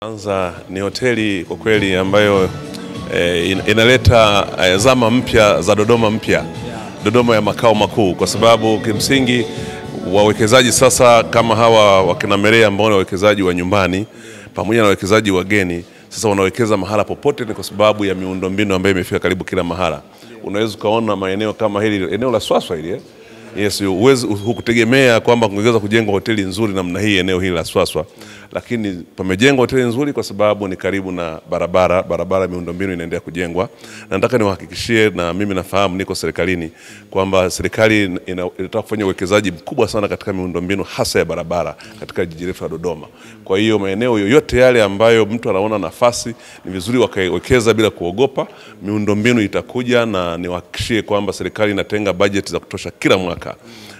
Anza ni hoteli kwa kweli ambayo inaleta zama mpya za Dodoma mpya. Dodoma ya makao makuu, kwa sababu kimsingi wawekezaji sasa kama hawa wakinamelea ambao ni wawekezaji wa nyumbani pamoja na wawekezaji wageni, sasa wanawekeza mahala popote ni kwa sababu ya miundombinu ambayo imefika karibu kila mahala. Unaweza kuona maeneo kama hili, eneo la Swaswa hili Yes, uwezi hukutegemea kwamba kungeweza kujengwa hoteli nzuri namna hii eneo hili la Swaswa. Lakini pamejengwa hoteli nzuri kwa sababu ni karibu na barabara miundombinu inaendelea kujengwa. Na nataka niwahakikishie, na mimi nafahamu niko serikalini, kwamba serikali inataka kufanya uwekezaji mkubwa sana katika miundombinu hasa ya barabara katika jiji letu la Dodoma. Kwa hiyo maeneo yoyote yale ambayo mtu anaona nafasi ni vizuri wakawekeza bila kuogopa. Miundombinu itakuja, na niwahakikishie kwamba serikali inatenga bajeti za kutosha kila mwaka.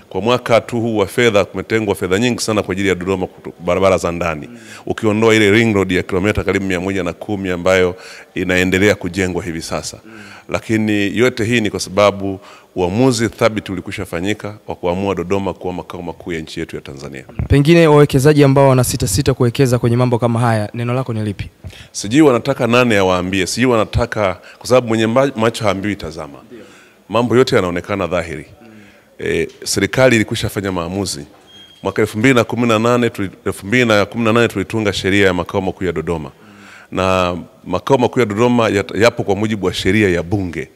Kwa mwaka tu huu wa fedha kumetengwa fedha nyingi sana kwa ajili ya Dodoma, barabara za ndani. Ukiondoa ile ring road ya kilomita karibu 110 ambayo inaendelea kujengwa hivi sasa. Lakini yote hii ni kwa sababu uamuzi thabiti ulikushafanyika wa kuamua Dodoma kuwa makao makuu ya nchi yetu ya Tanzania. Pengine wawekezaji ambao wana sita kuwekeza kwenye mambo kama haya, neno lako ni lipi? Sijui wanataka nani awaambie, sijui wanataka, kwa sababu mwenye macho haambiwi tazama. Mambo yote yanaonekana dhahiri. Serikali ilikushafanya maamuzi. Mwaka 2018 tulitunga sheria ya makao makuu ya Dodoma. Na makao makuu ya Dodoma yapo kwa mujibu wa sheria ya bunge.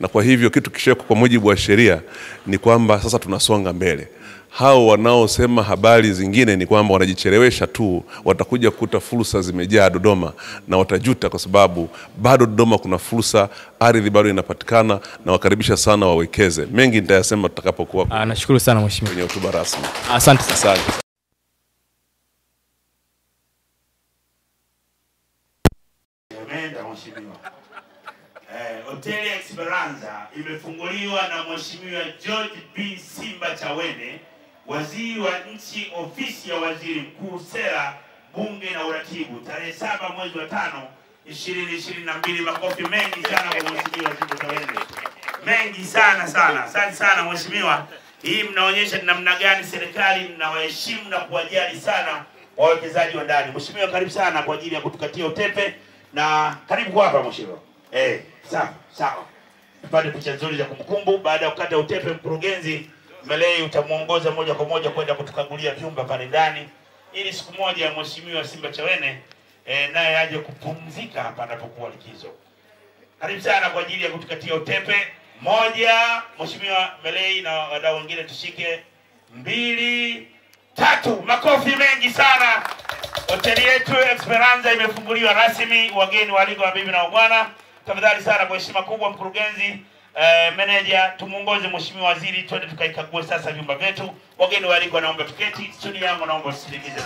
Na kwa hivyo kitu kisheko kwa mujibu wa sheria ni kwamba sasa tunasonga mbele. Hao wanaosema habari zingine ni kwamba wanajichelewesha tu, watakuja kukuta fursa zimejaa Dodoma na watajuta, kwa sababu bado Dodoma kuna fursa, ardhi bado inapatikana, na wakaribisha sana wawekeze. Mengi nitayasema tutakapokuwa hapo. Nashukuru sana mheshimiwa kwenye hotuba rasmi. Asante sana. Hoteli Esperanza imefunguliwa na mheshimiwa George B Simbachawene, waziri wa nchi, ofisi ya waziri mkuu, sera, bunge na uratibu, tarehe 7/5/2022. Makofi mengi sana kwa mheshimiwa Simbachawene. Mengi sana sana. Asante sana mheshimiwa. Hii mnaonyesha namna gani serikali mnawaheshimu na kuwajali sana wawekezaji wa ndani. Mheshimiwa, karibu sana kwa ajili ya kutukatia utepe, na karibu hapa mheshimiwa. Sawa. Tupate picha nzuri za kumbukumbu. Baada ya kukata utepe, mkurugenzi Melei utamuongoza moja kwa moja kwenda kutukagulia vyumba pale ndani, ili siku moja mheshimiwa Simbachawene naye aje kupumzika hapa anapokuwa likizo. Karibu sana kwa ajili ya kutukatia utepe. Moja, mheshimiwa Melei na wadau wengine tushike. 2, 3. Makofi mengi sana. Hoteli yetu Esperanza imefunguliwa rasmi. Wageni waalikwa, mabibi na mabwana, tafadhali sana kwa heshima kubwa mkurugenzi, manager, tumuongoze mheshimiwa waziri twende tukaikague sasa vyumba vyetu. Wageni waalikwa naomba tuketi, studio yangu naomba usikilize.